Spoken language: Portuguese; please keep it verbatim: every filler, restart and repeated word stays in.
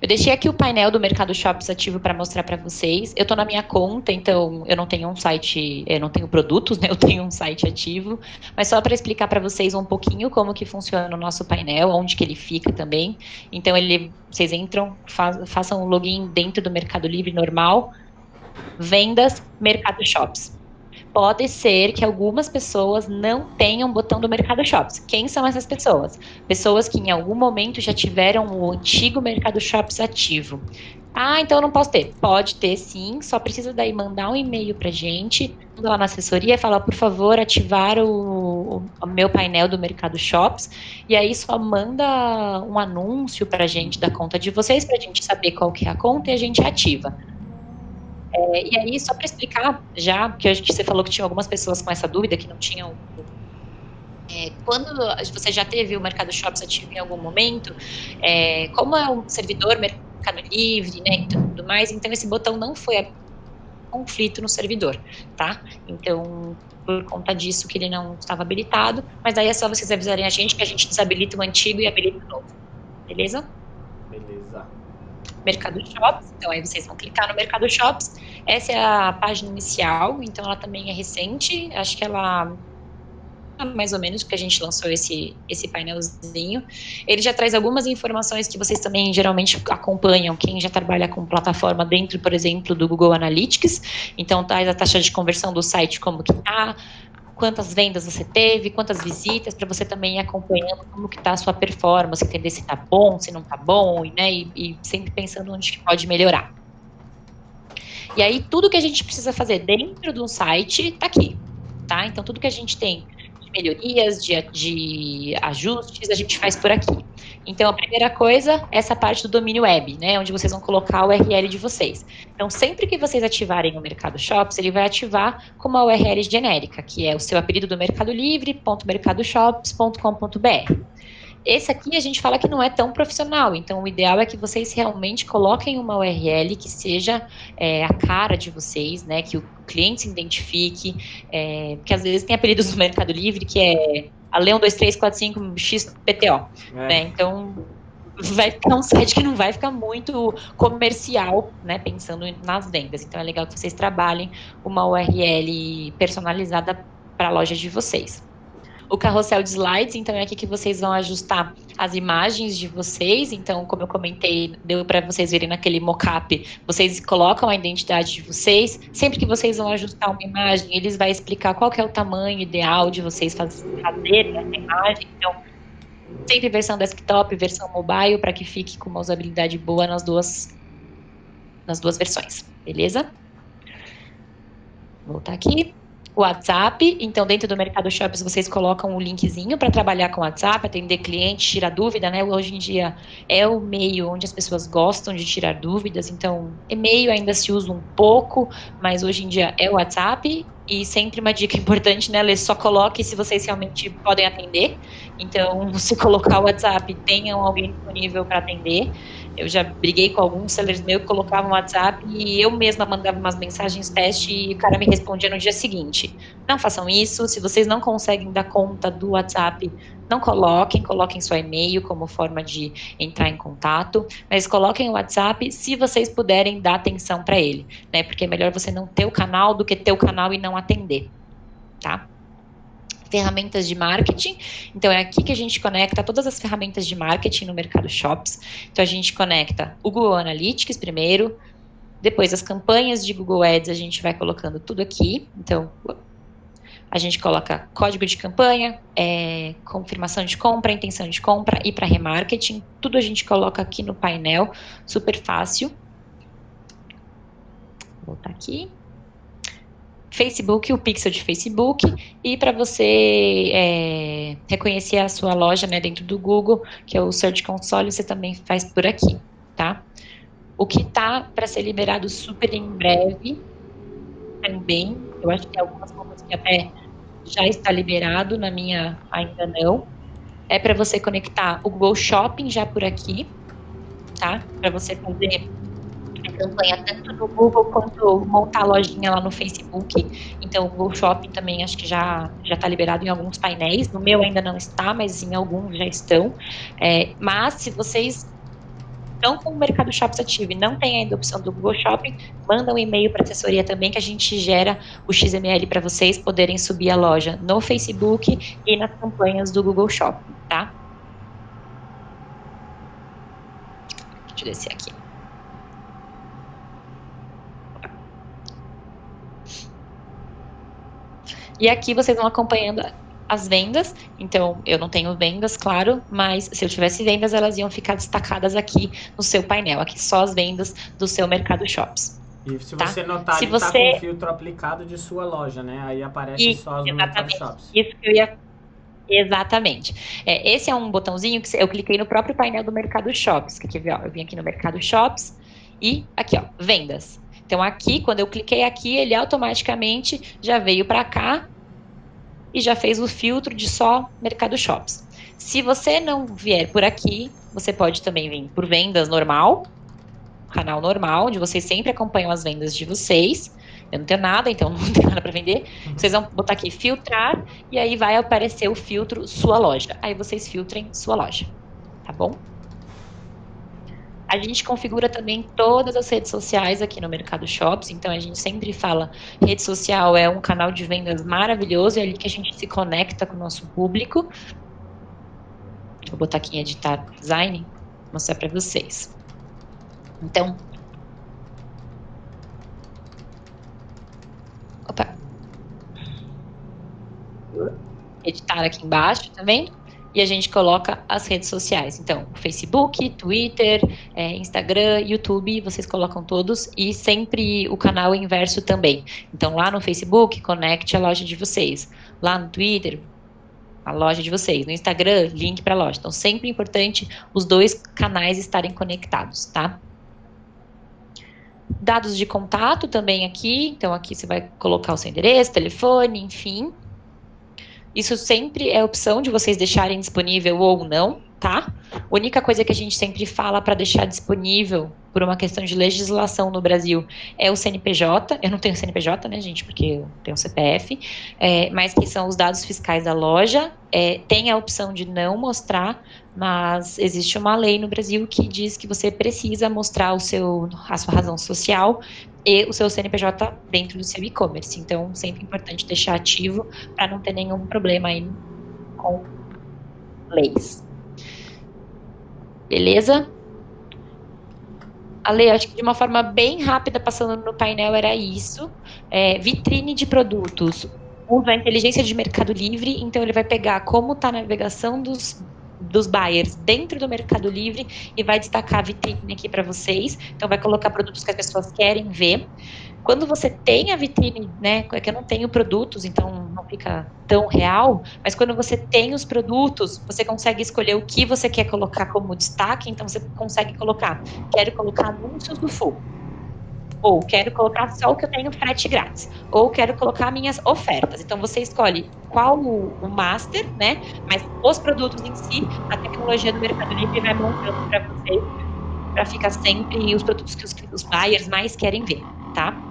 Eu deixei aqui o painel do Mercado Shops ativo para mostrar para vocês. Eu estou na minha conta, então eu não tenho um site, eu não tenho produtos, né? Eu tenho um site ativo, mas só para explicar para vocês um pouquinho como que funciona o nosso painel, onde que ele fica também. Então ele, vocês entram, fa- façam o login dentro do Mercado Livre normal, vendas, Mercado Shops. Pode ser que algumas pessoas não tenham botão do Mercado Shops. Quem são essas pessoas? Pessoas que em algum momento já tiveram o antigo Mercado Shops ativo. Ah, então eu não posso ter. Pode ter sim, só precisa daí mandar um e-mail pra gente, manda lá na assessoria e fala, por favor, ativar o, o meu painel do Mercado Shops. E aí só manda um anúncio pra gente da conta de vocês, pra gente saber qual que é a conta e a gente ativa. É, e aí, só para explicar já, porque a gente, você falou que tinha algumas pessoas com essa dúvida, que não tinham... É, quando você já teve o Mercado Shops ativo em algum momento, é, como é um servidor Mercado Livre, né, e tudo mais, então esse botão não foi conflito no servidor, tá? Então, por conta disso que ele não estava habilitado, mas daí é só vocês avisarem a gente que a gente desabilita o antigo e habilita o novo, beleza? Beleza. Mercado Shops, então aí vocês vão clicar no Mercado Shops, essa é a página inicial, então ela também é recente, acho que ela mais ou menos porque a gente lançou esse, esse painelzinho, ele já traz algumas informações que vocês também geralmente acompanham, quem já trabalha com plataforma dentro, por exemplo, do Google Analytics, então traz a taxa de conversão do site como que tá, quantas vendas você teve, quantas visitas, para você também ir acompanhando como que está a sua performance, entender se está bom, se não está bom, né? E, e sempre pensando onde que pode melhorar. E aí, tudo que a gente precisa fazer dentro de um site está aqui, tá? Então, tudo que a gente tem de melhorias, de, de ajustes, a gente faz por aqui. Então, a primeira coisa é essa parte do domínio web, né? Onde vocês vão colocar a U R L de vocês. Então, sempre que vocês ativarem o Mercado Shops, ele vai ativar com uma U R L genérica, que é o seu apelido do Mercado Livre, ponto mercado shops ponto com ponto b r. Esse aqui a gente fala que não é tão profissional, então o ideal é que vocês realmente coloquem uma U R L que seja é, a cara de vocês, né? Que o cliente se identifique, é, porque às vezes tem apelidos no Mercado Livre que é... a Leão dois três quatro cinco X P T O, é. Né, então vai ficar um site que não vai ficar muito comercial, né, pensando nas vendas, então é legal que vocês trabalhem uma U R L personalizada para a loja de vocês. O carrossel de slides, então é aqui que vocês vão ajustar as imagens de vocês, então como eu comentei, deu para vocês verem naquele mockup, vocês colocam a identidade de vocês, sempre que vocês vão ajustar uma imagem, eles vão explicar qual que é o tamanho ideal de vocês faz, fazerem essa imagem, então sempre versão desktop, versão mobile, para que fique com uma usabilidade boa nas duas, nas duas versões, beleza? Vou voltar aqui. WhatsApp, então dentro do Mercado Shops vocês colocam um linkzinho para trabalhar com WhatsApp, atender clientes, tirar dúvida, né? Hoje em dia é o meio onde as pessoas gostam de tirar dúvidas, então e-mail ainda se usa um pouco, mas hoje em dia é o WhatsApp e sempre uma dica importante, né, Lê? Só coloque se vocês realmente podem atender, então se colocar o WhatsApp, tenham alguém disponível para atender. Eu já briguei com alguns sellers meus que colocavam WhatsApp e eu mesma mandava umas mensagens teste e o cara me respondia no dia seguinte. Não façam isso, se vocês não conseguem dar conta do WhatsApp, não coloquem, coloquem seu e-mail como forma de entrar em contato, mas coloquem o WhatsApp se vocês puderem dar atenção para ele, né? Porque é melhor você não ter o canal do que ter o canal e não atender, tá? Ferramentas de marketing, então é aqui que a gente conecta todas as ferramentas de marketing no Mercado Shops, então a gente conecta o Google Analytics primeiro, depois as campanhas de Google Ads a gente vai colocando tudo aqui, então a gente coloca código de campanha, é, confirmação de compra, intenção de compra e para remarketing, tudo a gente coloca aqui no painel, super fácil, vou voltar aqui. Facebook, o pixel de Facebook e para você é, reconhecer a sua loja, né, dentro do Google, que é o Search Console, você também faz por aqui, tá? O que tá para ser liberado super em breve também, eu acho que tem algumas coisas que até já está liberado, na minha ainda não, é para você conectar o Google Shopping já por aqui, tá? Para você fazer campanha tanto no Google quanto montar a lojinha lá no Facebook, então o Google Shopping também acho que já já está liberado em alguns painéis, no meu ainda não está, mas em alguns já estão, é, mas se vocês estão com o Mercado Shops ativo e não tem ainda a opção do Google Shopping, manda um e-mail para a assessoria também, que a gente gera o X M L para vocês poderem subir a loja no Facebook e nas campanhas do Google Shopping, tá? Deixa eu descer aqui. E aqui vocês vão acompanhando as vendas. Então, eu não tenho vendas, claro, mas se eu tivesse vendas, elas iam ficar destacadas aqui no seu painel. Aqui só as vendas do seu Mercado Shops. E se tá? você notar, se ele está você... com o filtro aplicado de sua loja, né? Aí aparece só as do Mercado Shops. Isso que eu ia... Exatamente. É, esse é um botãozinho que eu cliquei no próprio painel do Mercado Shops. Que aqui, ó, eu vim aqui no Mercado Shops e aqui, ó, vendas. Então, aqui, quando eu cliquei aqui, ele automaticamente já veio para cá e já fez o filtro de só Mercado Shops. Se você não vier por aqui, você pode também vir por vendas normal, canal normal, onde vocês sempre acompanham as vendas de vocês. Eu não tenho nada, então não tenho nada para vender. Vocês vão botar aqui filtrar e aí vai aparecer o filtro sua loja. Aí vocês filtrem sua loja, tá bom? A gente configura também todas as redes sociais aqui no Mercado Shops, então a gente sempre fala, rede social é um canal de vendas maravilhoso, é ali que a gente se conecta com o nosso público. Vou botar aqui em editar design, vou mostrar para vocês. Então, opa, editar aqui embaixo, tá vendo? E a gente coloca as redes sociais. Então, Facebook, Twitter, é, Instagram, YouTube, vocês colocam todos. E sempre o canal inverso também. Então, lá no Facebook, conecte a loja de vocês. Lá no Twitter, a loja de vocês. No Instagram, link para a loja. Então, sempre é importante os dois canais estarem conectados, tá? Dados de contato também aqui. Então, aqui você vai colocar o seu endereço, telefone, enfim... Isso sempre é opção de vocês deixarem disponível ou não, tá? A única coisa que a gente sempre fala para deixar disponível por uma questão de legislação no Brasil é o C N P J. Eu não tenho C N P J, né, gente? Porque eu tenho C P F. É, mas que são os dados fiscais da loja. É, tem a opção de não mostrar, mas existe uma lei no Brasil que diz que você precisa mostrar o seu, a sua razão social e o seu C N P J dentro do seu e-commerce. Então, sempre é importante deixar ativo para não ter nenhum problema aí com leis. Beleza? Ale, acho que de uma forma bem rápida, passando no painel, era isso. É, vitrine de produtos. Usa a inteligência de Mercado Livre, então ele vai pegar como está a navegação dos... dos buyers dentro do Mercado Livre e vai destacar a vitrine aqui para vocês. Então, vai colocar produtos que as pessoas querem ver. Quando você tem a vitrine, né, é que eu não tenho produtos, então não fica tão real, mas quando você tem os produtos, você consegue escolher o que você quer colocar como destaque, então você consegue colocar, quero colocar anúncios do full, ou quero colocar só o que eu tenho frete grátis, ou quero colocar minhas ofertas. Então, você escolhe qual o, o master, né? Mas os produtos em si, a tecnologia do Mercado Livre vai montando para você, para ficar sempre os produtos que os, os buyers mais querem ver, tá?